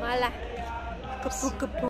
Malah kepuk-kepuk.